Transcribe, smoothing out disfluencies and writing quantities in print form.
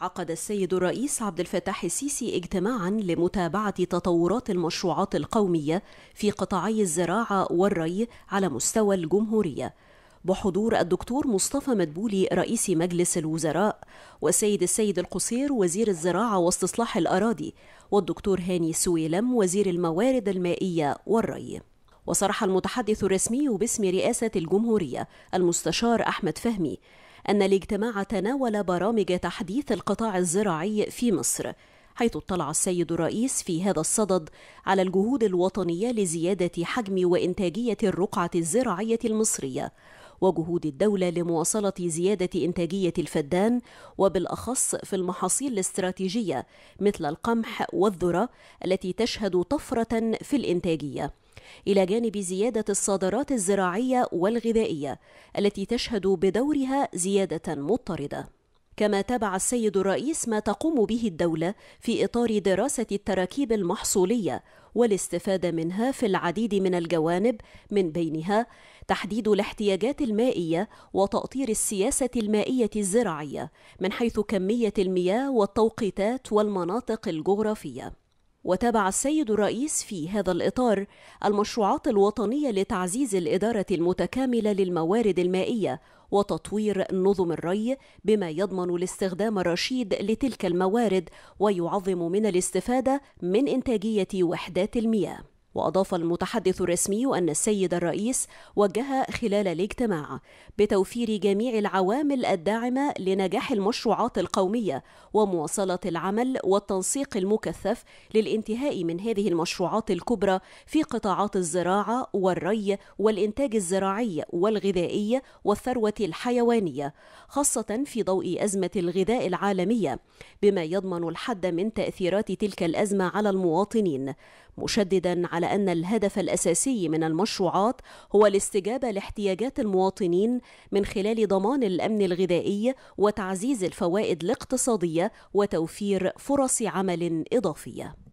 عقد السيد الرئيس عبد الفتاح السيسي اجتماعا لمتابعة تطورات المشروعات القومية في قطاعي الزراعة والري على مستوى الجمهورية، بحضور الدكتور مصطفى مدبولي رئيس مجلس الوزراء، والسيد السيد القصير وزير الزراعة واستصلاح الأراضي، والدكتور هاني سويلم وزير الموارد المائية والري. وصرح المتحدث الرسمي باسم رئاسة الجمهورية المستشار أحمد فهمي أن الاجتماع تناول برامج تحديث القطاع الزراعي في مصر، حيث اطلع السيد الرئيس في هذا الصدد على الجهود الوطنية لزيادة حجم وإنتاجية الرقعة الزراعية المصرية، وجهود الدولة لمواصلة زيادة إنتاجية الفدان، وبالأخص في المحاصيل الاستراتيجية مثل القمح والذرة التي تشهد طفرة في الإنتاجية، إلى جانب زيادة الصادرات الزراعية والغذائية التي تشهد بدورها زيادة مضطردة. كما تابع السيد الرئيس ما تقوم به الدولة في إطار دراسة التراكيب المحصولية والاستفادة منها في العديد من الجوانب، من بينها تحديد الاحتياجات المائية وتأطير السياسة المائية الزراعية من حيث كمية المياه والتوقيتات والمناطق الجغرافية. وتابع السيد الرئيس في هذا الإطار المشروعات الوطنية لتعزيز الإدارة المتكاملة للموارد المائية وتطوير نظم الري بما يضمن الاستخدام الرشيد لتلك الموارد ويعظم من الاستفادة من إنتاجية وحدات المياه. وأضاف المتحدث الرسمي أن السيد الرئيس وجه خلال الاجتماع بتوفير جميع العوامل الداعمة لنجاح المشروعات القومية ومواصلة العمل والتنسيق المكثف للانتهاء من هذه المشروعات الكبرى في قطاعات الزراعة والري والإنتاج الزراعي والغذائي والثروة الحيوانية، خاصة في ضوء أزمة الغذاء العالمية، بما يضمن الحد من تأثيرات تلك الأزمة على المواطنين، مشددا على أن الهدف الأساسي من المشروعات هو الاستجابة لاحتياجات المواطنين من خلال ضمان الأمن الغذائي وتعزيز الفوائد الاقتصادية وتوفير فرص عمل إضافية.